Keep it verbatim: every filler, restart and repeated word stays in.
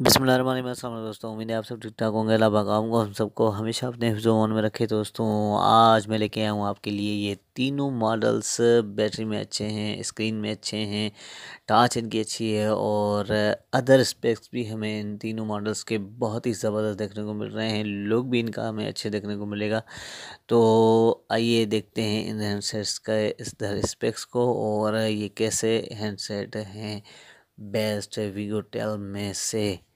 बिस्मिल्लाहिर्रहमानिर्रहीम। अस्सलाम वालेकुम दोस्तों, उम्मीद है आप सब ठीक ठाक होंगे। अल्लाह बकाऊंगा हम सबको हमेशा अपने हिफ्ज़ोन में रखे। दोस्तों आज मैं लेके आया हूँ आपके लिए ये तीनों मॉडल्स। बैटरी में अच्छे हैं, स्क्रीन में अच्छे हैं, टच इनकी अच्छी है और अदर स्पेक्स भी हमें इन तीनों मॉडल्स के बहुत ही ज़बरदस्त देखने को मिल रहे हैं। लुक भी इनका हमें अच्छे देखने को मिलेगा। तो आइए देखते हैं इन हैंडसेट्स का इस स्पेक्स को और ये कैसे हैंडसेट हैं बेस्ट वीगोटेल में से।